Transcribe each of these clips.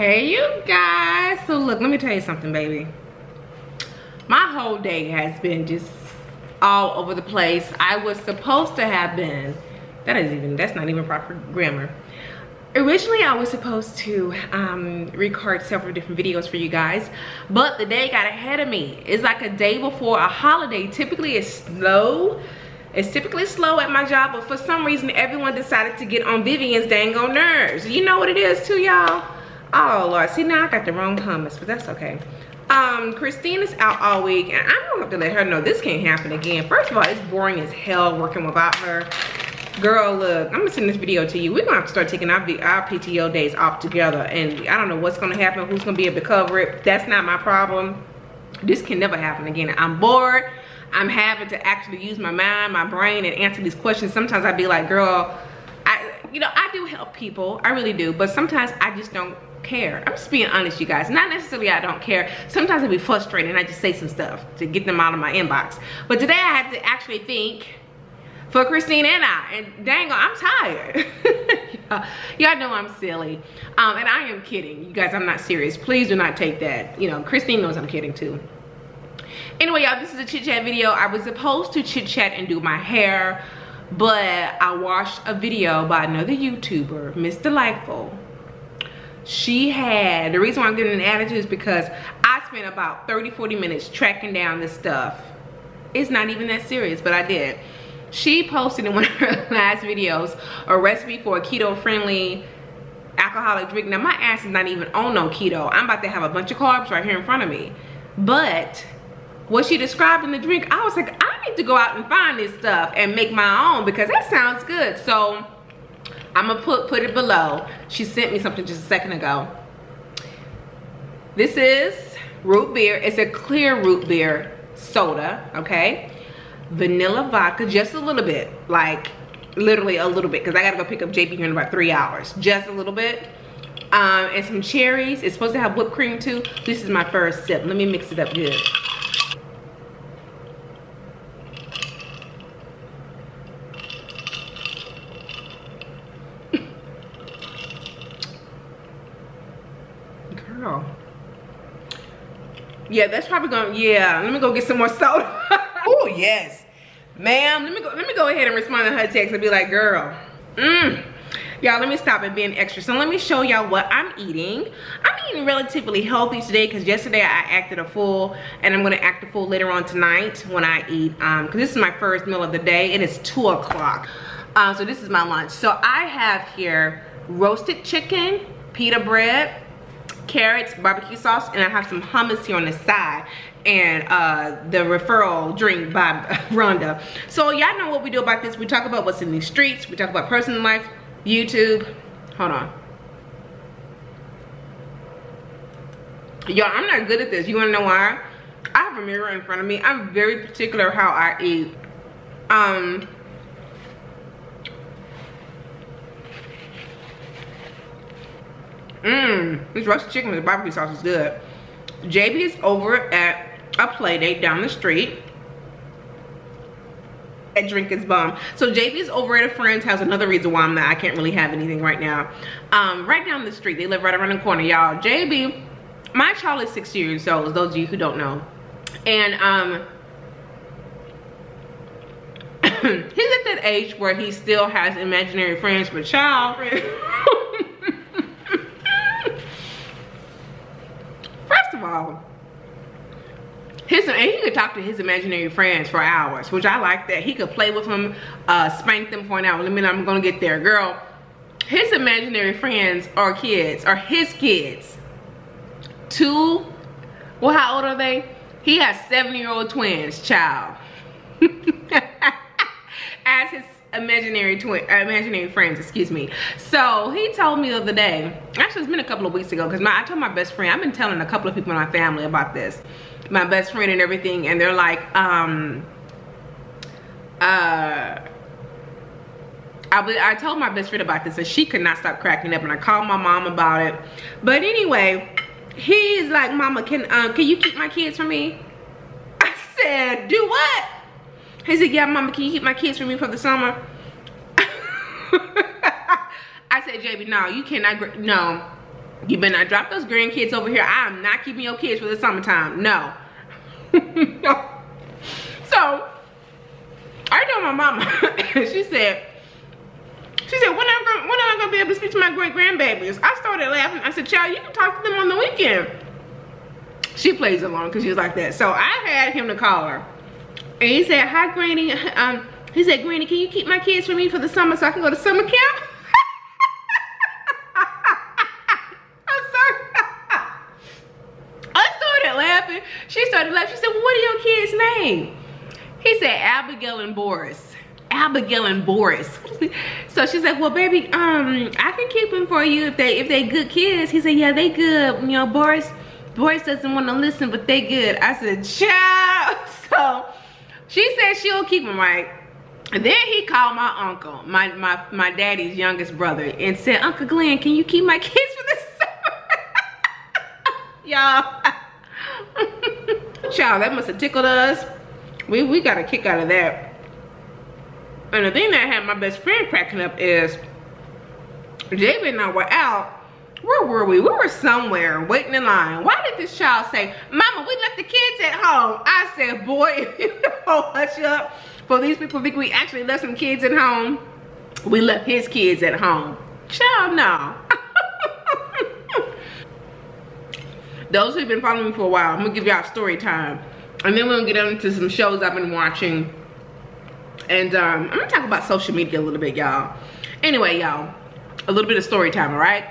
Okay, you guys. So look, let me tell you something, baby. My whole day has been just all over the place. I was supposed to have been. That's not even proper grammar. Originally, I was supposed to record several different videos for you guys, but the day got ahead of me. It's like a day before a holiday. Typically, it's slow. It's typically slow at my job, but for some reason, everyone decided to get on Vivian's dang on nerves. You know what it is too, y'all? Oh, Lord. See, now I got the wrong comments, but that's okay. Christine is out all week, and I'm going to have to let her know this can't happen again. First of all, it's boring as hell working without her. Girl, look, I'm gonna send this video to you. We're gonna have to start taking our PTO days off together, and I don't know what's gonna happen, who's gonna be able to cover it. That's not my problem. This can never happen again. I'm bored. I'm having to actually use my mind, my brain, and answer these questions. Sometimes I'd be like, girl, I do help people, I really do, but sometimes I just don't care. I'm just being honest, you guys. Not necessarily I don't care. Sometimes I'd be frustrated and I just say some stuff to get them out of my inbox. But today I had to actually think for Christine and I, and dang, I'm tired. Y'all know I'm silly, and I am kidding, you guys. I'm not serious. Please do not take that. You know, Christine knows I'm kidding too. Anyway, y'all, this is a chit chat video. I was supposed to chit chat and do my hair, but I watched a video by another YouTuber, Miss Delightful. She had, the reason why I'm getting an attitude is because I spent about 30-40 minutes tracking down this stuff. It's not even that serious, but I did. She posted in one of her last videos a recipe for a keto-friendly alcoholic drink. Now, my ass is not even on no keto. I'm about to have a bunch of carbs right here in front of me. But what she described in the drink, I was like, I need to go out and find this stuff and make my own because that sounds good. So I'm going to put it below. She sent me something just a second ago. This is root beer. It's a clear root beer soda, okay? Vanilla vodka, just a little bit, like literally a little bit, because I gotta go pick up JP here in about 3 hours. Just a little bit, and some cherries. It's supposed to have whipped cream too. This is my first sip. Let me mix it up good. Girl, yeah, that's probably gonna. Yeah, let me go get some more soda. Oh yes, ma'am. Let me go ahead and respond to her text and be like, girl, y'all. Let me stop at being extra. So let me show y'all what I'm eating. I'm eating relatively healthy today because yesterday I acted a fool, and I'm gonna act a fool later on tonight when I eat. Because this is my first meal of the day. It is 2 o'clock. So this is my lunch. So I have here roasted chicken, pita bread, carrots, barbecue sauce, and I have some hummus here on the side, and the referral drink by Rhonda. So y'all know what we do about this. We talk about what's in these streets. We talk about personal life, YouTube. Hold on. Y'all, I'm not good at this. You wanna know why? I have a mirror in front of me. I'm very particular how I eat. This roasted chicken with the barbecue sauce is good. JB is over at a play date down the street. That drink is bomb. So JB is over at a friend's house. Another reason why I can't really have anything right now. Right down the street. They live right around the corner, y'all. JB, my child is 6 years old, those of you who don't know. And he's at that age where he still has imaginary friends, but child. All. And he could talk to his imaginary friends for hours, which I like that. He could play with them, spank them for an hour. Let me know, I'm gonna get there. Girl, his imaginary friends are kids, are his kids. Two, well, how old are they? He has 7-year-old twins, child. As his imaginary friends, excuse me. So he told me the other day, actually it's been a couple of weeks ago, because I told my best friend, I've been telling a couple of people in my family about this, my best friend and everything, and they're like, I told my best friend about this and she could not stop cracking up, and I called my mom about it. But anyway, he's like, mama, can you keep my kids from me? I said, do what? He said, yeah, mama, can you keep my kids from me for the summer? I said, JB, no, you cannot. No, You better not drop those grandkids over here. I am not keeping your kids for the summertime. No. So, I told my mama, she said, when am I gonna be able to speak to my great grandbabies? I started laughing. I said, child, you can talk to them on the weekend. She plays along because she was like that. So I had him to call her. And he said, hi, Granny. He said, Granny, can you keep my kids for me for the summer so I can go to summer camp? She started laughing. She said, well, what are your kids' name? He said, Abigail and Boris. Abigail and Boris. So she's like, well, baby, I can keep them for you if they good kids. He said, yeah, they good. You know, Boris doesn't want to listen, but they good. I said, child. So she said she'll keep them, right? And then he called my uncle, my daddy's youngest brother, and said, Uncle Glenn, can you keep my kids for this summer? Y'all. Child, that must have tickled us. We got a kick out of that. And the thing that had my best friend cracking up is JB and I were out. Where were we? We were somewhere waiting in line. Why did this child say, Mama, we left the kids at home? I said, boy, if you don't hush up for these people think we actually left some kids at home. We left his kids at home. Child, no. Those who've been following me for a while, I'm gonna give y'all story time. And then we're gonna get into some shows I've been watching. And I'm gonna talk about social media a little bit, y'all. Anyway, y'all, a little bit of story time, all right?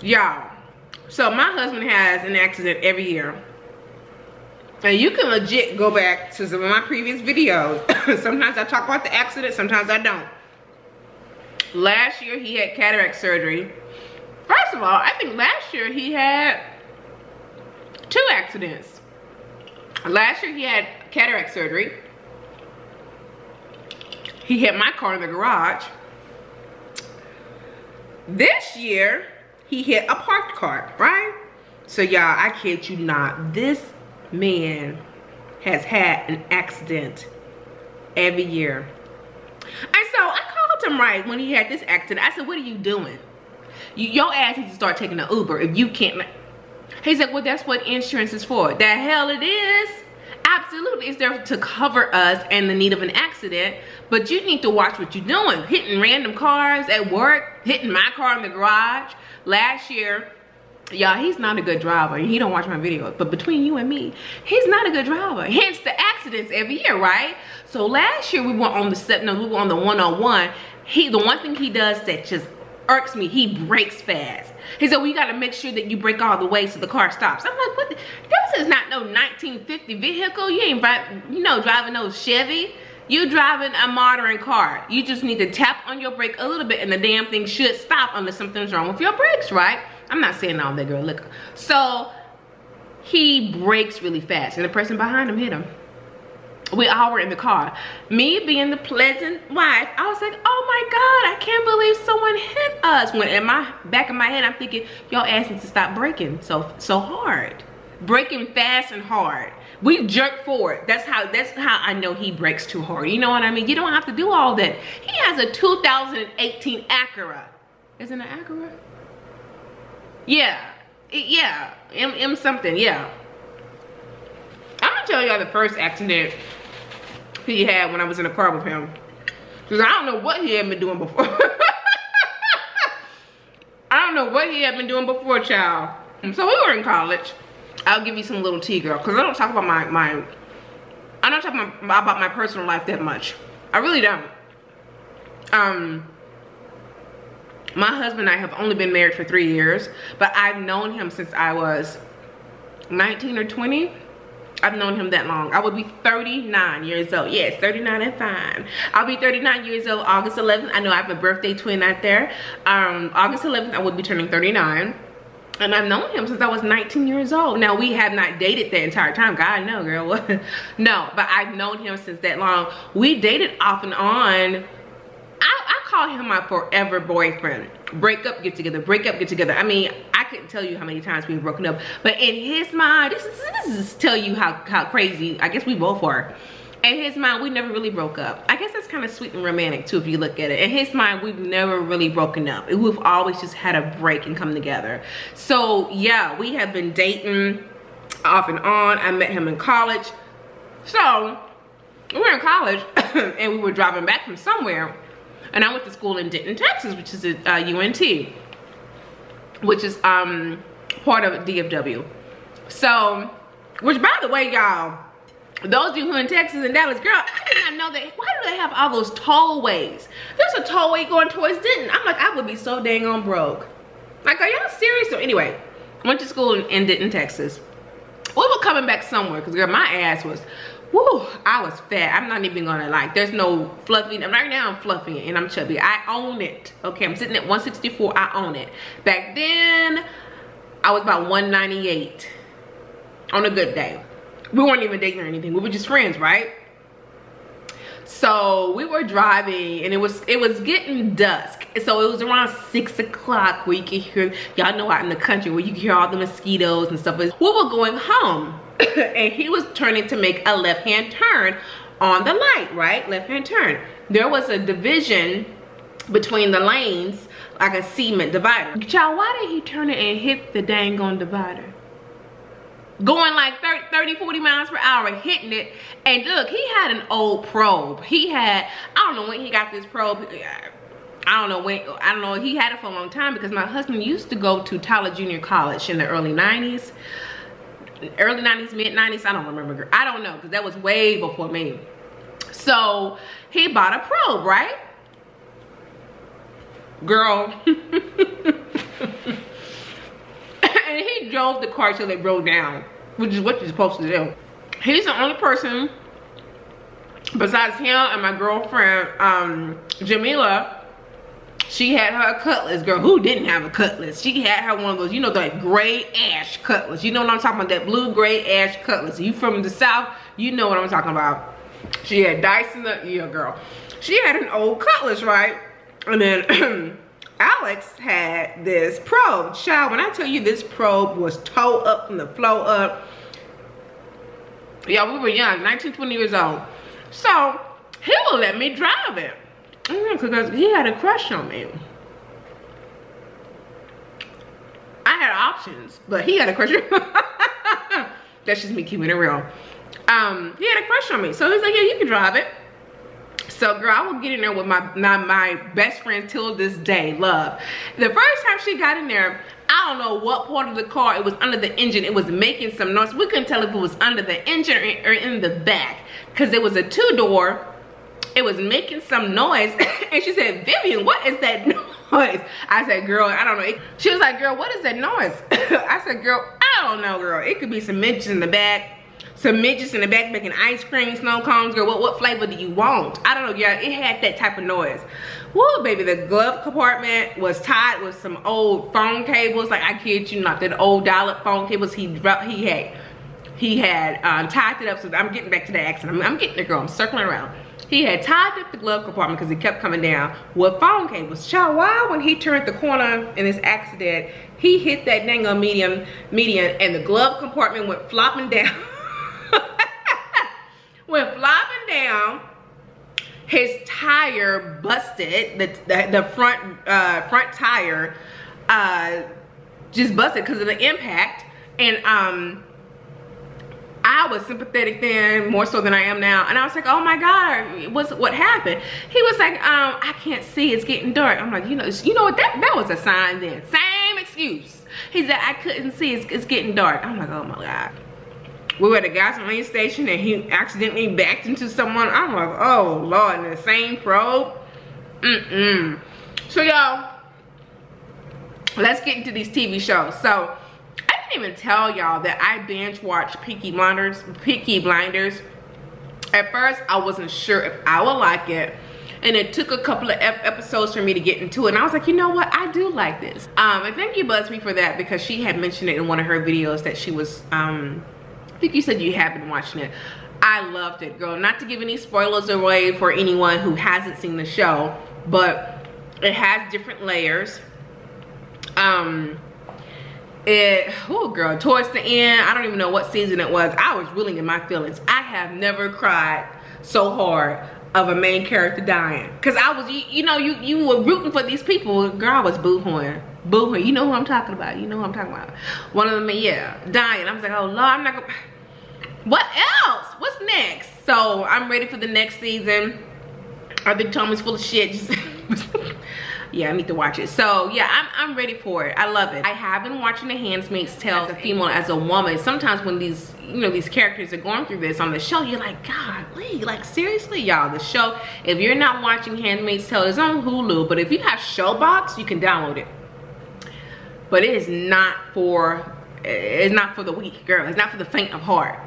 Y'all, so my husband has an accident every year. And you can legit go back to some of my previous videos. Sometimes I talk about the accident, sometimes I don't. Last year he had cataract surgery. First of all, I think last year he had two accidents. Last year he had cataract surgery. He hit my car in the garage. This year he hit a parked car, right? So y'all, I kid you not, this man has had an accident every year. And so I called him right when he had this accident. I said, what are you doing? Your ass needs to start taking an Uber if you can't. He said, well, that's what insurance is for. The hell it is. Absolutely, it's there to cover us in the need of an accident, but you need to watch what you're doing. Hitting random cars at work, hitting my car in the garage. Last year, y'all, he's not a good driver. He don't watch my videos, but between you and me, he's not a good driver. Hence the accidents every year, right? So last year we went on the 101. The one thing he does that just irks me, he brakes fast. He said, well, you got to make sure that you brake all the way so the car stops. I'm like, what? This is not no 1950 vehicle. You ain't driving no Chevy. You driving a modern car. You just need to tap on your brake a little bit, and the damn thing should stop unless something's wrong with your brakes, right? I'm not saying all that, girl. Look, so he brakes really fast, and the person behind him hit him. We all were in the car. Me being the pleasant wife, I was like, oh my God, I can't believe someone hit us. When in my back of my head, I'm thinking, y'all asked me to stop braking so hard. Braking fast and hard. We jerk forward. That's how I know he brakes too hard. You know what I mean? You don't have to do all that. He has a 2018 Acura. Isn't it Acura? Yeah, M something, yeah. I'm gonna tell y'all the first accident he had when I was in the car with him. Cause I don't know what he had been doing before. I don't know what he had been doing before, child. So we were in college. I'll give you some little tea, girl, cause I don't talk about my personal life that much. I really don't. My husband and I have only been married for 3 years, but I've known him since I was 19 or 20. I've known him that long. I would be 39 years old. Yes, 39 and fine. I'll be 39 years old August 11th. I know I have a birthday twin out there. August 11th, I would be turning 39. And I've known him since I was 19 years old. Now, we have not dated the entire time. God, no, girl. No, but I've known him since that long. We dated off and on. I call him my forever boyfriend. Break up, get together. Break up, get together. I mean, I couldn't tell you how many times we've broken up, but in his mind, this is tell you how crazy I guess we both are. In his mind, we never really broke up. I guess that's kind of sweet and romantic too if you look at it. In his mind, we've never really broken up. We've always just had a break and come together. So yeah, we have been dating off and on. I met him in college. So we were in college and we were driving back from somewhere, and I went to school in Denton, Texas, which is at UNT, which is part of DFW. So, which by the way, y'all, those of you who are in Texas and Dallas, girl, I did not know that. Why do they have all those tollways? There's a tollway going towards Denton. I'm like, I would be so dang on broke. Like, are y'all serious? So anyway, went to school in Denton, Texas. We were coming back somewhere because, girl, my ass was, woo, I was fat. I'm not even gonna lie. There's no fluffing. Right now I'm fluffy and I'm chubby. I own it. Okay, I'm sitting at 164. I own it. Back then, I was about 198 on a good day. We weren't even dating or anything. We were just friends, right? So we were driving and it was getting dusk. So it was around 6 o'clock where you could hear, y'all know out in the country where you could hear all the mosquitoes and stuff. We were going home and he was turning to make a left-hand turn on the light, right? Left-hand turn. There was a division between the lanes, like a cement divider. Y'all, why did he turn it and hit the dang on divider? Going like 30, 40 miles per hour, hitting it. And look, he had an old probe. He had, I don't know when he got this probe. I don't know, he had it for a long time because my husband used to go to Tyler Junior College in the early 90s. Early 90s, mid 90s, I don't remember. I don't know, because that was way before me. So he bought a probe, right? Girl. And he drove the car till it broke down, which is what you're supposed to do. He's the only person besides him and my girlfriend, Jamila. She had her cutlass, girl. Who didn't have a cutlass? She had her one of those, you know, that gray ash cutlass. You know what I'm talking about? That blue gray ash cutlass. You from the South, you know what I'm talking about. She had dice in the, yeah, girl. She had an old cutlass, right? And then Alex had this probe. Child, when I tell you this probe was toe up from the flow up. Yeah, we were young, 19, 20 years old. So he will let me drive it. Because he had a crush on me. I had options, but he had a crush on me. That's just me keeping it real. He had a crush on me. So he's like, yeah, you can drive it. So girl, I will get in there with my best friend till this day, love. The first time she got in there, I don't know what part of the car, it was under the engine, it was making some noise. We couldn't tell if it was under the engine or in the back, because it was a two-door, it was making some noise. And she said, Vivian, what is that noise? I said, girl, I don't know. She was like, girl, what is that noise? I said, girl, I don't know, girl. It could be some midgets in the back. Some midgets in the back making ice cream, snow cones. Girl, what flavor do you want? I don't know, y'all. It had that type of noise. Whoa, baby, the glove compartment was tied with some old phone cables. Like, I kid you not, that old dial-up phone cables he had tied it up. So I'm getting back to the accident. I'm getting the girl. I'm circling around. He had tied up the glove compartment because it kept coming down with phone cables. Child, why when he turned the corner in this accident, he hit that dang on median, and the glove compartment went flopping down. Went flopping down, his tire busted, the front tire just busted because of the impact. And I was sympathetic then, more so than I am now. And I was like, oh my God, what happened? He was like, I can't see, it's getting dark. I'm like, you know what, that was a sign then. Same excuse. He said, I couldn't see, it's getting dark. I'm like, oh my God. We were at a gasoline station and he accidentally backed into someone. I'm like, oh Lord, and the same probe. So y'all, let's get into these TV shows. So I didn't even tell y'all that I binge watched Peaky Blinders. At first, I wasn't sure if I would like it. And it took a couple of episodes for me to get into it. And I was like, you know what? I do like this. And thank you, Buzzfeed, for that, because she had mentioned it in one of her videos that she was, I think you said you have been watching it. I loved it, girl. Not to give any spoilers away for anyone who hasn't seen the show, but it has different layers. Oh girl, towards the end, I don't even know what season it was. I was really in my feelings. I have never cried so hard of a main character dying. Cause I was, you were rooting for these people. Girl, I was boohooing. You know who I'm talking about. One of them, yeah, dying. I was like, oh Lord, I'm not gonna, what else? What's next? So I'm ready for the next season. Our big Tommy's full of shit. Yeah, I need to watch it. So yeah, I'm ready for it. I love it. I have been watching the Handmaid's Tale as a female, as a woman. Sometimes when these, these characters are going through this on the show, you're like, golly, like seriously, y'all, the show. If you're not watching Handmaid's Tale, it's on Hulu, but if you have Showbox, you can download it. But it is not for, it's not for the weak, girl. It's not for the faint of heart.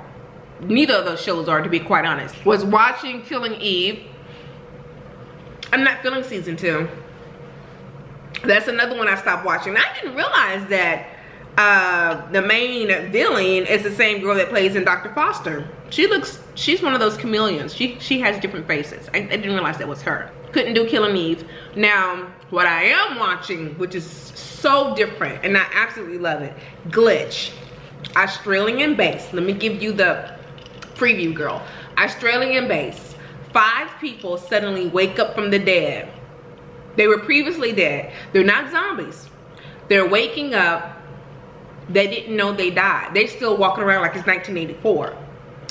Neither of those shows are, to be quite honest. Was watching Killing Eve. I'm not feeling season 2. That's another one I stopped watching. I didn't realize that the main villain is the same girl that plays in Dr. Foster. She looks, she's one of those chameleons. She has different faces. I didn't realize that was her. Couldn't do Killing Eve. Now, what I am watching, which is so different, and I absolutely love it, Glitch, Australian base. Let me give you the preview, girl. Australian base. 5 people suddenly wake up from the dead. They were previously dead. They're not zombies. They're waking up. They didn't know they died. They're still walking around like it's 1984.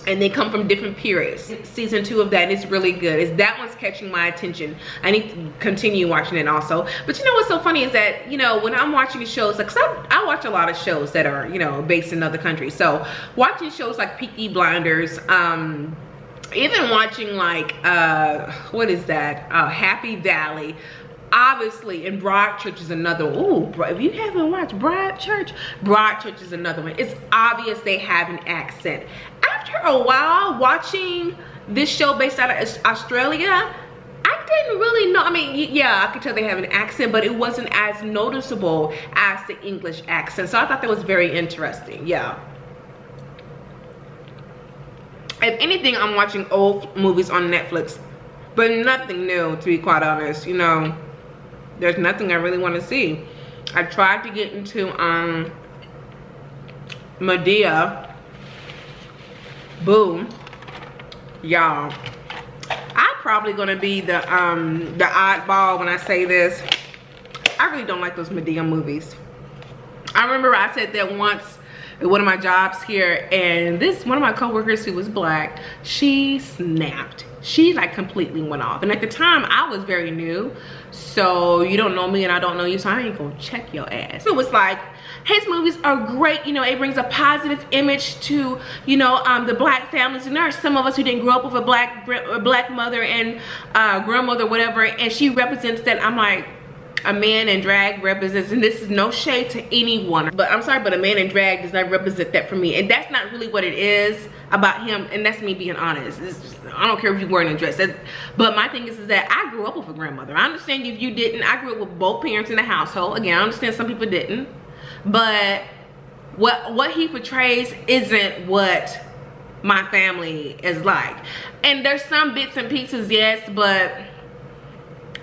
And they come from different periods. Season 2 of that is really good. It's, that one's catching my attention. I need to continue watching it also. But you know what's so funny is that, when I'm watching shows, like, 'cause I watch a lot of shows that are, based in other countries. So watching shows like Peaky Blinders, even watching like, what is that? Happy Valley. Obviously, and Broadchurch is another one. Ooh, if you haven't watched Broadchurch, Broadchurch is another one. It's obvious they have an accent. After a while, watching this show based out of Australia, I didn't really know. I mean, yeah, I could tell they have an accent, but it wasn't as noticeable as the English accent. So I thought that was very interesting, yeah. If anything, I'm watching old movies on Netflix, but nothing new, to be quite honest, There's nothing I really want to see. I tried to get into Madea. Boom. Y'all. I'm probably gonna be the oddball when I say this. I really don't like those Madea movies. I remember I said that once at one of my jobs here, and this one of my coworkers who was black, she snapped. She like completely went off, and at the time I was very new, so you don't know me and I don't know you, so I ain't gonna check your ass. It was like, his movies are great, it brings a positive image to the black families, and there are some of us who didn't grow up with a black mother and grandmother, whatever, and she represents that. I'm like, a man in drag represents, and this is no shade to anyone, but I'm sorry, but a man in drag does not represent that for me, and that's not really what it is about him, and that's me being honest. It's just, I don't care if you weren't in a dress, but my thing is that I grew up with a grandmother. I understand if you didn't. I grew up with both parents in the household. Again, I understand some people didn't, but what he portrays isn't what my family is like, and there's some bits and pieces, yes, but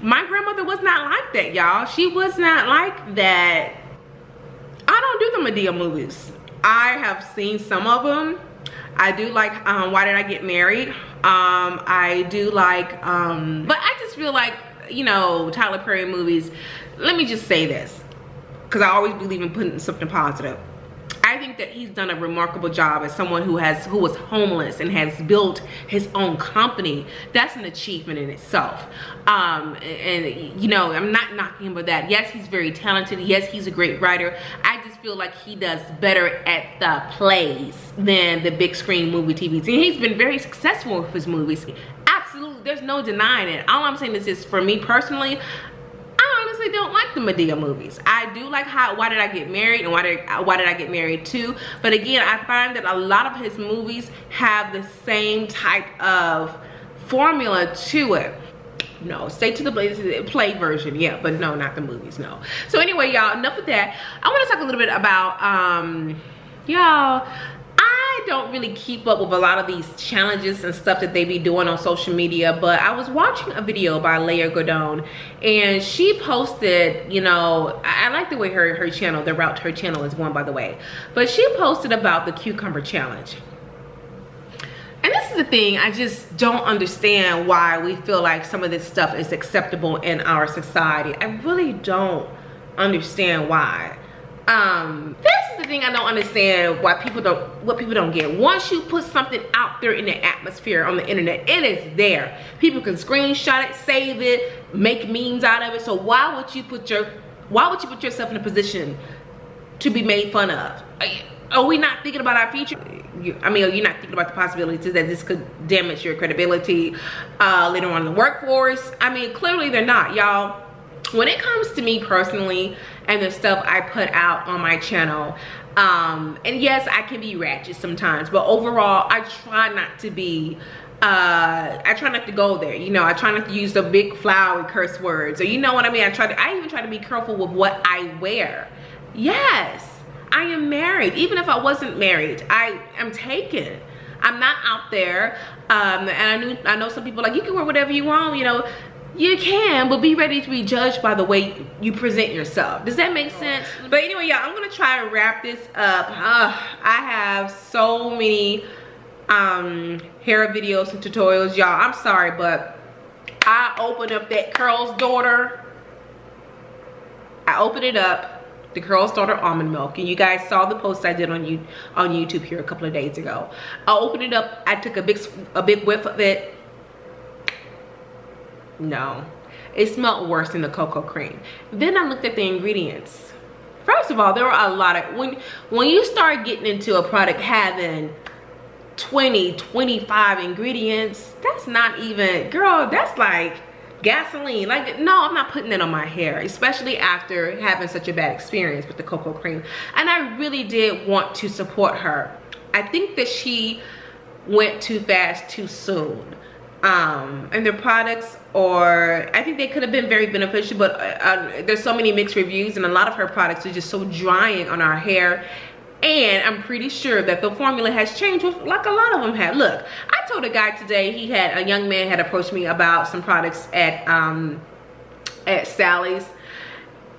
my grandmother was not like that, y'all. She was not like that. I don't do the Madea movies. I have seen some of them. I do like Why Did I Get Married? I do like, but I just feel like, Tyler Perry movies. Let me just say this, because I always believe in putting something positive. I think that he's done a remarkable job as someone who was homeless and has built his own company. That's an achievement in itself. And I'm not knocking him for that. Yes, he's very talented. Yes, he's a great writer. I just feel like he does better at the plays than the big screen movie TVs. And he's been very successful with his movies. Absolutely, there's no denying it. All I'm saying is this, for me personally, don't like the Madea movies. I do like Why Did I Get Married and Why Did I Get Married Too, but again, I find that a lot of his movies have the same type of formula to it. No, stay to the play version, yeah, but no, not the movies, no. So anyway, y'all, enough of that. I want to talk a little bit about, y'all, I don't really keep up with a lot of these challenges and stuff that they be doing on social media, but I was watching a video by Leia Godone, and she posted, I like the way her channel, the route to her channel is one, by the way, but she posted about the cucumber challenge. And this is is the thing. I just don't understand why we feel like some of this stuff is acceptable in our society. I really don't understand why. This is the thing I don't understand, why people don't, what people don't get. Once you put something out there in the atmosphere on the internet, it is there. People can screenshot it, save it, make memes out of it. So why would you put your, why would you put yourself in a position to be made fun of? Are we not thinking about our future? I mean, you're not thinking about the possibilities that this could damage your credibility later on in the workforce. I mean, clearly they're not, y'all. When it comes to me personally and the stuff I put out on my channel, and yes, I can be ratchet sometimes, but overall, I try not to be, I try not to go there. You know, I try not to use the big flowery curse words, or you know what I mean? I even try to be careful with what I wear. Yes. I am married. Even if I wasn't married, I am taken. I'm not out there. And I know some people are like, you can wear whatever you want, you know. You can, but be ready to be judged by the way you present yourself. Does that make sense? But anyway, y'all, I'm gonna try and wrap this up. I have so many hair videos and tutorials, y'all. I'm sorry, but I opened up that Curls Daughter. I opened it up. The Curls Daughter almond milk, and you guys saw the post I did on YouTube here a couple of days ago. I opened it up. I took a big whiff of it. No, it smelled worse than the cocoa cream. Then I looked at the ingredients. First of all, there were a lot of, when you start getting into a product having 20, 25 ingredients, that's not even, girl, that's like gasoline. Like, no, I'm not putting that on my hair, especially after having such a bad experience with the cocoa cream. And I really did want to support her. I think that she went too fast too soon. And their products, or I think they could have been very beneficial, but there's so many mixed reviews, and a lot of her products are just so drying on our hair. And I'm pretty sure that the formula has changed, like a lot of them have. Look, I told a guy today, he had, a young man had approached me about some products at Sally's,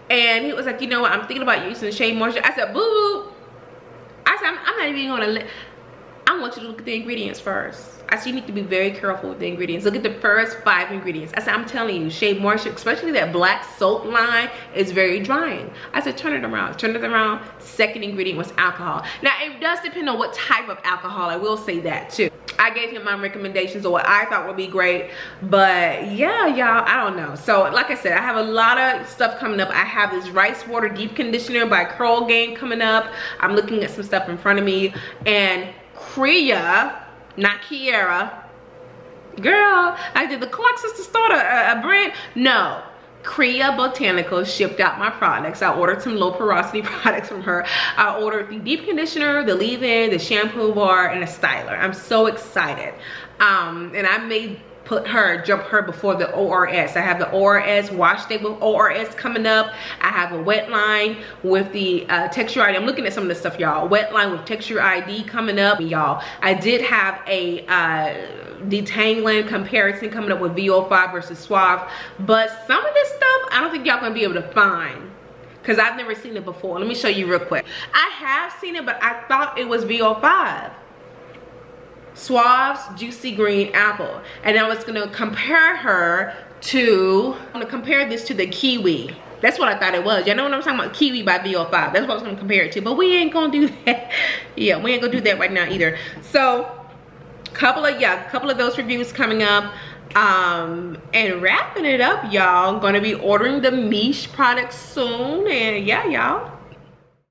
and he was like, you know what, I'm thinking about using Shea Moisture. I said, boo. I said, I'm not even gonna let, I want you to look at the ingredients first. I said, you need to be very careful with the ingredients. Look at the first 5 ingredients. I said, I'm telling you, Shea Moisture, especially that black soap line, is very drying. I said, turn it around. Turn it around. Second ingredient was alcohol. Now, it does depend on what type of alcohol. I will say that, too. I gave him my recommendations of what I thought would be great. But, yeah, y'all, I don't know. So, like I said, I have a lot of stuff coming up. I have this Rice Water Deep Conditioner by Curl Gang coming up. I'm looking at some stuff in front of me. And Kriya... not Kiara. Girl, I did the Clark sister start a brand. No. Kriya Botanical shipped out my products. I ordered some low porosity products from her. I ordered the deep conditioner, the leave-in, the shampoo bar, and a styler. I'm so excited. And I may put her, jump her before the ORS. I have the ORS wash day with ORS coming up. I have a Wet Line with the Texture ID. I'm looking at some of this stuff, y'all. Wet Line with Texture ID coming up, y'all. I did have a detangling comparison coming up with VO5 versus Suave, but some of this stuff I don't think y'all gonna be able to find, because I've never seen it before. Let me show you real quick. I have seen it, but I thought it was VO5. Suave's Juicy Green Apple. And I was gonna compare her to, I'm gonna compare this to the Kiwi. That's what I thought it was. Y'all know what I'm talking about? Kiwi by VO5. That's what I was gonna compare it to. But we ain't gonna do that. Yeah, we ain't gonna do that right now either. So, couple of those reviews coming up. And wrapping it up, y'all. Gonna be ordering the Mish products soon. And yeah, y'all.